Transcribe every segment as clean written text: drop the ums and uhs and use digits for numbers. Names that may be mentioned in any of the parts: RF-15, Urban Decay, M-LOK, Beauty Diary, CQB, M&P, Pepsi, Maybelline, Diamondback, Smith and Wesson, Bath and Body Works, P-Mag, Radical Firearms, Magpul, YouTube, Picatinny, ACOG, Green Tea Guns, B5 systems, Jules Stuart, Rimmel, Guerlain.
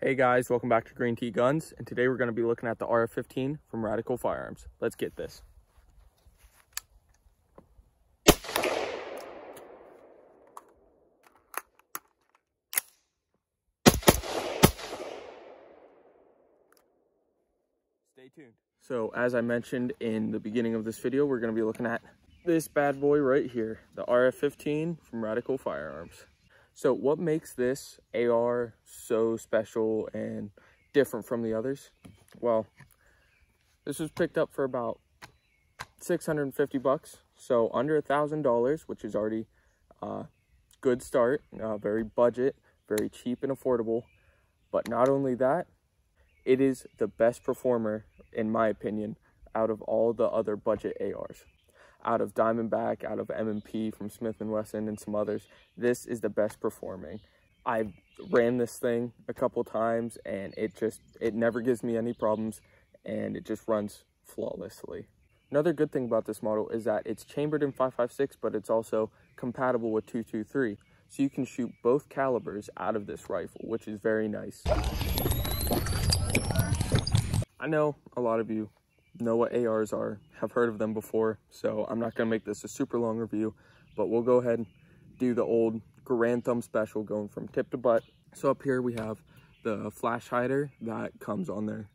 Hey guys, welcome back to Green Tea Guns, and today we're going to be looking at the RF-15 from Radical Firearms. Let's get this. Stay tuned. So as I mentioned in the beginning of this video, we're going to be looking at this bad boy right here, the RF-15 from Radical Firearms. So what makes this AR so special and different from the others? Well, this was picked up for about 650 bucks, so under $1,000, which is already a good start, very budget, very cheap and affordable. But not only that, it is the best performer, in my opinion, out of all the other budget ARs. Out of Diamondback, out of M&P from Smith and Wesson and some others, this is the best performing. I've ran this thing a couple times and it never gives me any problems and it just runs flawlessly. Another good thing about this model is that it's chambered in 5.56, but it's also compatible with 223. So you can shoot both calibers out of this rifle, which is very nice. I know a lot of you know what ARs are, have heard of them before, so I'm not going to make this a super long review, but we'll go ahead and do the old grand thumb special, going from tip to butt. So up here we have the flash hider that comes on there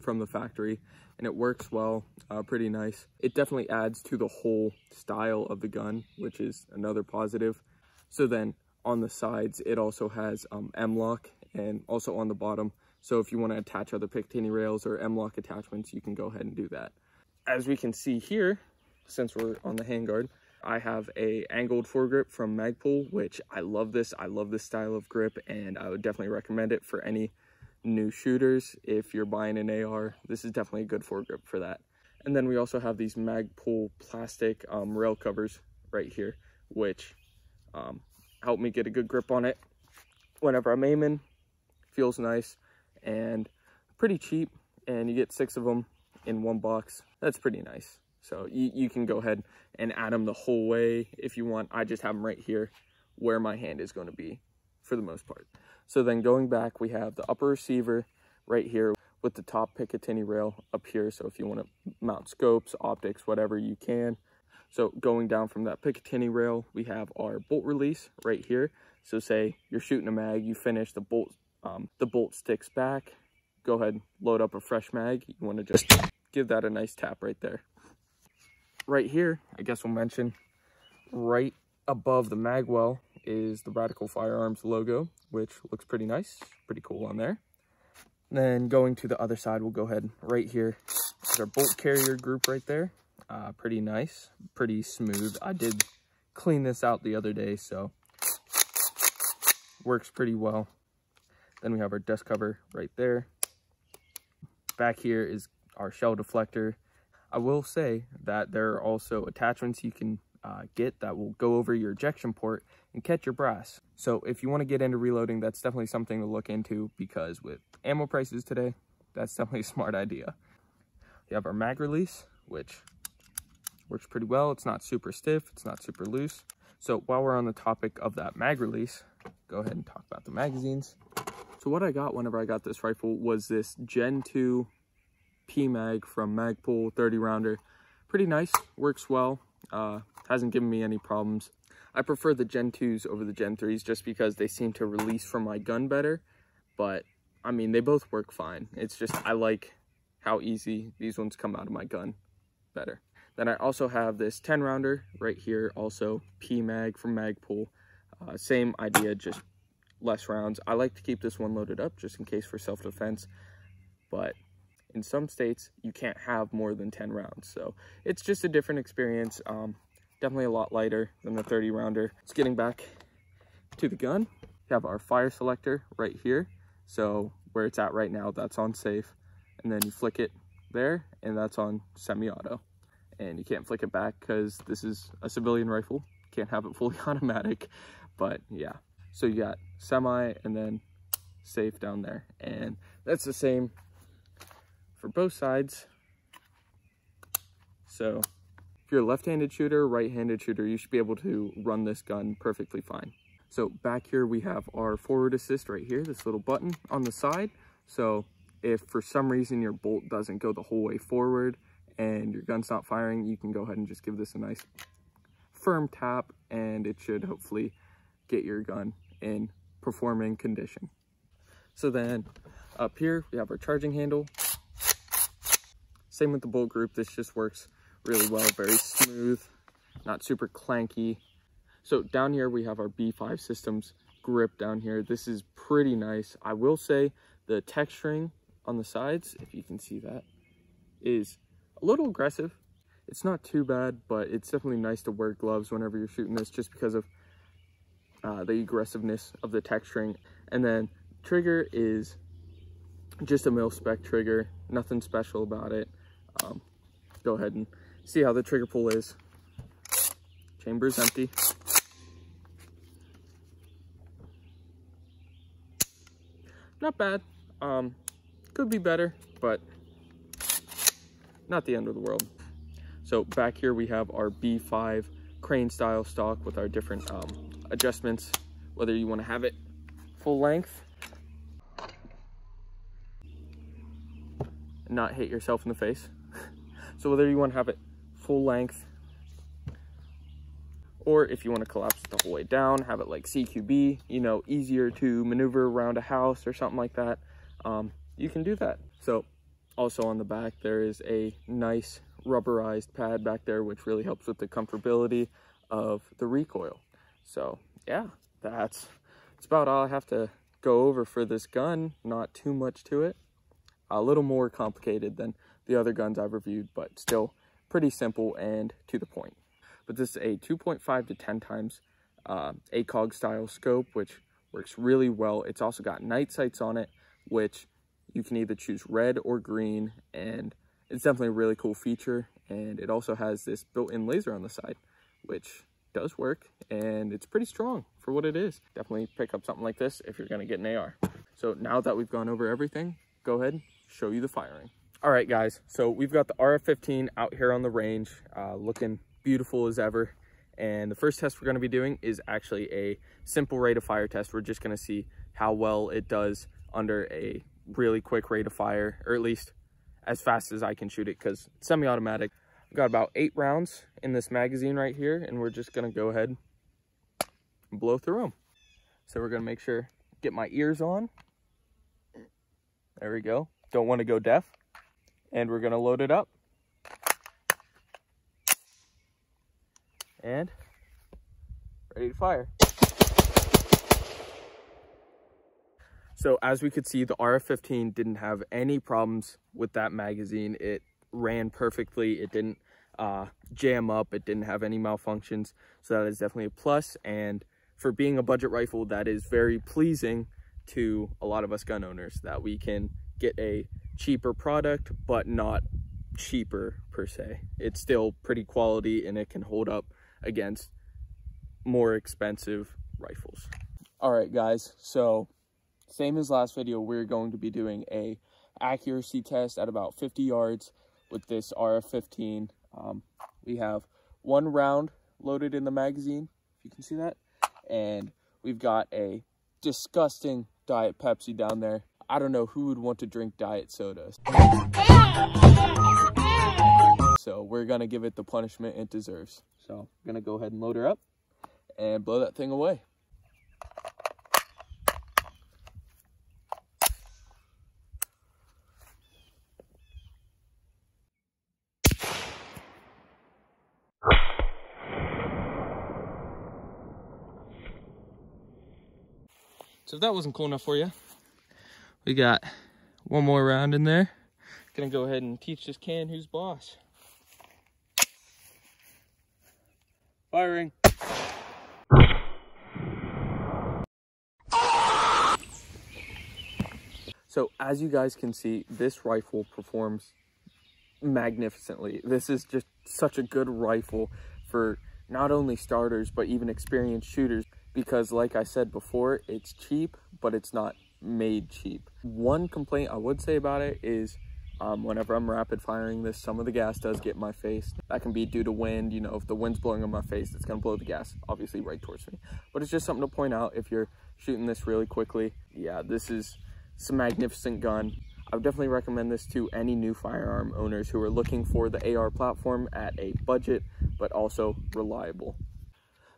from the factory, and it works well, pretty nice. It definitely adds to the whole style of the gun, which is another positive. So then on the sides it also has M-LOK, and also on the bottom. So if you want to attach other Picatinny rails or M-LOK attachments, you can go ahead and do that. As we can see here, since we're on the handguard, I have a angled foregrip from Magpul, which I love this. I love this style of grip, and I would definitely recommend it for any new shooters. If you're buying an AR, this is definitely a good foregrip for that. And then we also have these Magpul plastic rail covers right here, which help me get a good grip on it whenever I'm aiming. Feels nice. And pretty cheap, and you get 6 of them in one box. That's pretty nice. So you can go ahead and add them the whole way if you want. I just have them right here where my hand is going to be for the most part. So then going back, we have the upper receiver right here with the top Picatinny rail up here. So if you want to mount scopes, optics, whatever, you can. So going down from that Picatinny rail, we have our bolt release right here. So say you're shooting a mag, you finish, the bolt sticks back, go ahead, load up a fresh mag. You want to just give that a nice tap right there. Right here, I guess we'll mention, right above the mag well is the Radical Firearms logo, which looks pretty nice, pretty cool on there. And then going to the other side, we'll go ahead right here. There's our bolt carrier group right there. Pretty nice, pretty smooth. I did clean this out the other day, so works pretty well. Then we have our dust cover right there. Back here is our shell deflector. I will say that there are also attachments you can get that will go over your ejection port and catch your brass. So if you want to get into reloading, that's definitely something to look into, because with ammo prices today, that's definitely a smart idea. We have our mag release, which works pretty well. It's not super stiff, it's not super loose. So while we're on the topic of that mag release, go ahead and talk about the magazines. So what I got whenever I got this rifle was this Gen 2 P-Mag from Magpul 30 rounder. Pretty nice, works well, hasn't given me any problems. I prefer the Gen 2s over the Gen 3s just because they seem to release from my gun better. But, I mean, they both work fine. It's just I like how easy these ones come out of my gun better. Then I also have this 10 rounder right here, also P-Mag from Magpul. Same idea, just less rounds. I like to keep this one loaded up just in case for self-defense, but in some states you can't have more than 10 rounds, so it's just a different experience. Definitely a lot lighter than the 30 rounder. It's getting back to the gun. We have our fire selector right here, so where it's at right now, that's on safe, and then you flick it there and that's on semi-auto, and you can't flick it back because this is a civilian rifle, can't have it fully automatic. But yeah, so you got semi and then safe down there. And that's the same for both sides. So if you're a left-handed shooter, right-handed shooter, you should be able to run this gun perfectly fine. So back here we have our forward assist right here, this little button on the side. So if for some reason your bolt doesn't go the whole way forward and your gun's not firing, you can go ahead and just give this a nice firm tap and it should hopefully get your gun in performing condition. So then up here we have our charging handle. Same with the bolt group, this just works really well, very smooth, not super clanky. So down here we have our B5 systems grip down here. This is pretty nice. I will say the texturing on the sides, if you can see that, is a little aggressive. It's not too bad, but it's definitely nice to wear gloves whenever you're shooting this just because of the aggressiveness of the texturing. And then trigger is just a mil-spec trigger, nothing special about it. Go ahead and see how the trigger pull is. Chamber's empty. Not bad. Could be better, but not the end of the world. So back here we have our B5 crane style stock with our different adjustments, whether you want to have it full length, and not hit yourself in the face. So whether you want to have it full length, or if you want to collapse it the whole way down, have it like CQB, you know, easier to maneuver around a house or something like that, you can do that. So also on the back, there is a nice rubberized pad back there, which really helps with the comfortability of the recoil. So yeah, that's about all I have to go over for this gun. Not too much to it. A little more complicated than the other guns I've reviewed, but still pretty simple and to the point. But this is a 2.5 to 10 times ACOG style scope, which works really well. It's also got night sights on it, which you can either choose red or green, and it's definitely a really cool feature. And it also has this built-in laser on the side, which does work, and it's pretty strong for what it is. Definitely pick up something like this if you're gonna get an AR. So now that we've gone over everything, go ahead and show you the firing. All right, guys, so we've got the RF-15 out here on the range, looking beautiful as ever. And the first test we're going to be doing is actually a simple rate of fire test. We're just going to see how well it does under a really quick rate of fire, or at least as fast as I can shoot it, because it's semi-automatic. I've got about 8 rounds in this magazine right here, and we're just going to go ahead and blow through them. So we're going to make sure, get my ears on. There we go. Don't want to go deaf. And we're going to load it up. And ready to fire. So as we could see, the RF-15 didn't have any problems with that magazine. It ran perfectly. It didn't jam up. It didn't have any malfunctions. So that is definitely a plus. And for being a budget rifle, that is very pleasing to a lot of us gun owners, that we can get a cheaper product, but not cheaper per se. It's still pretty quality, and it can hold up against more expensive rifles. All right, guys, so same as last video, we're going to be doing a accuracy test at about 50 yards with this RF-15. We have 1 round loaded in the magazine, if you can see that, and we've got a disgusting Diet Pepsi down there. I don't know who would want to drink diet sodas. So we're gonna give it the punishment it deserves. So I'm gonna go ahead and load her up and blow that thing away. So if that wasn't cool enough for you, we got 1 more round in there. Gonna go ahead and teach this can who's boss. Firing. So as you guys can see, this rifle performs magnificently. This is just such a good rifle for not only starters, but even experienced shooters, because like I said before, it's cheap, but it's not made cheap. One complaint I would say about it is Whenever I'm rapid firing this, some of the gas does get in my face. That can be due to wind. You know, if the wind's blowing on my face, it's going to blow the gas obviously right towards me. But it's just something to point out if you're shooting this really quickly. Yeah, this is a magnificent gun. I would definitely recommend this to any new firearm owners who are looking for the AR platform at a budget, but also reliable.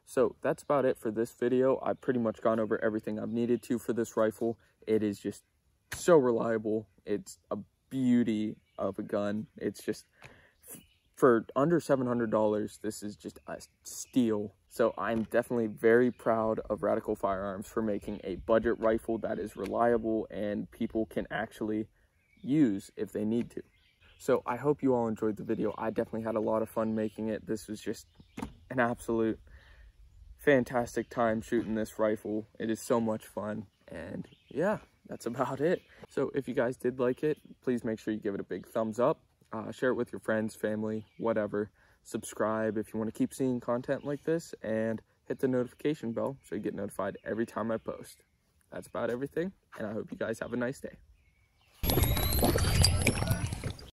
So that's about it for this video. I've pretty much gone over everything I've needed to for this rifle. It is just so reliable. It's a beauty of a gun. It's just, for under $700, this is just a steal. So I'm definitely very proud of Radical Firearms for making a budget rifle that is reliable and people can actually use if they need to. So I hope you all enjoyed the video. I definitely had a lot of fun making it. This was just an absolute fantastic time shooting this rifle. It is so much fun, and yeah, that's about it. So if you guys did like it, please make sure you give it a big thumbs up. Share it with your friends, family, whatever. Subscribe if you want to keep seeing content like this, and hit the notification bell so you get notified every time I post. That's about everything, and I hope you guys have a nice day.